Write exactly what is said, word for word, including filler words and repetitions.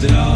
Duh.